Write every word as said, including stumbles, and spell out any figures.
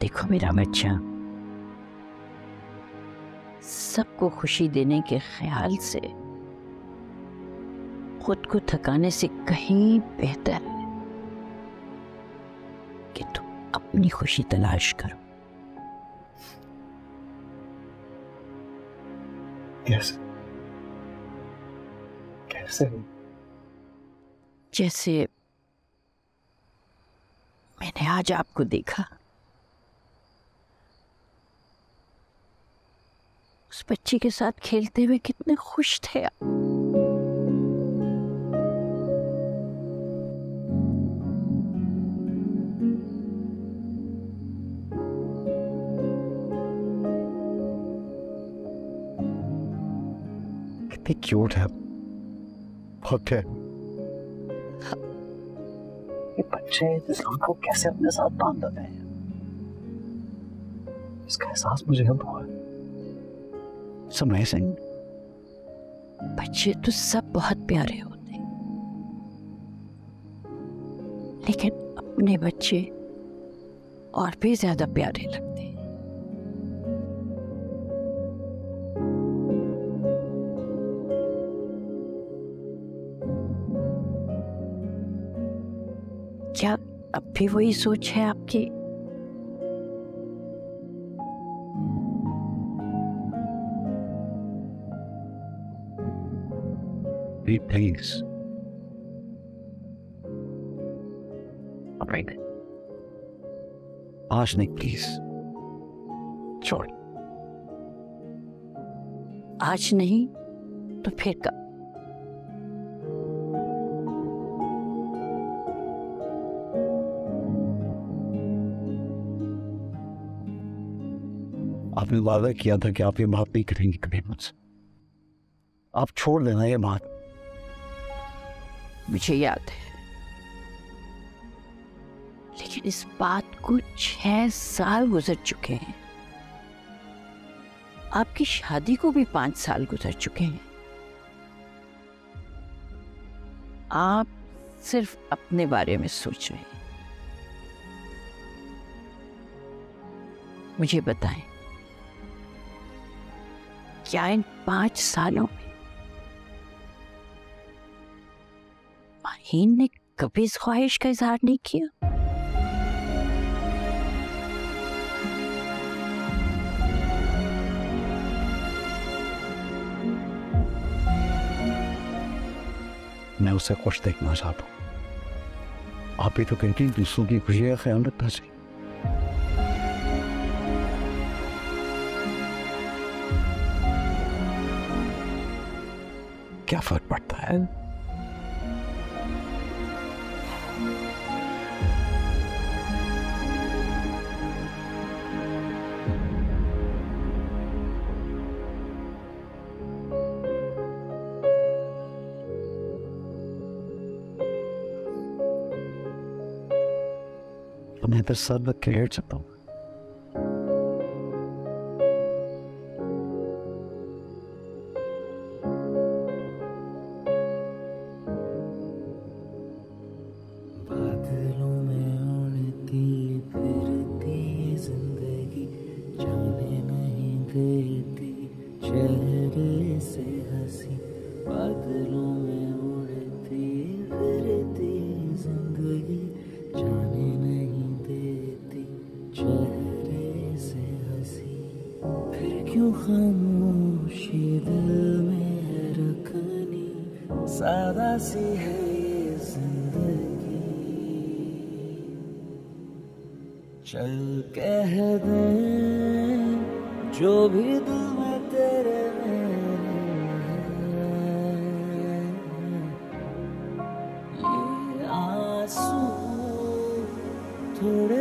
देखो मेरा बच्चा, सबको खुशी देने के ख्याल से खुद को थकाने से कहीं बेहतर है कि तुम अपनी खुशी तलाश करो। कैसे? कैसे? जैसे मैंने आज आपको देखा, उस बच्ची के साथ खेलते हुए कितने खुश थे आप। क्यूट है, बहुत प्यार। ये बच्चे इस्लाम को कैसे अपने साथ बांध रहे हैं, इसका एहसास मुझे अब हुआ। समय से बच्चे तो सब बहुत प्यारे होते हैं, लेकिन अपने बच्चे और भी ज्यादा प्यारे लगते हैं। क्या अब भी वही सोच है आपकी? थैंक्स। आज नहीं, प्लीज छोड़। आज नहीं तो फिर कब? आपने वादा किया था कि आप ये बात नहीं करेंगे कभी मुझसे। आप छोड़ देना ये बात। मुझे याद है, लेकिन इस बात को छह साल गुजर चुके हैं। आपकी शादी को भी पांच साल गुजर चुके हैं। आप सिर्फ अपने बारे में सोच रहे हैं। मुझे बताएं, क्या इन पांच सालों में माहीन ने कभी इस ख्वाहिश का इजहार नहीं किया? मैं उसे खुश देखना चाहता हूं। आप ही तो कहती हैं दूसरों की खुशी का ख्याल रखना चाहिए। क्या फर्क पड़ता है? मैं तो सब रख के बैठ सकता हूं। थोड़े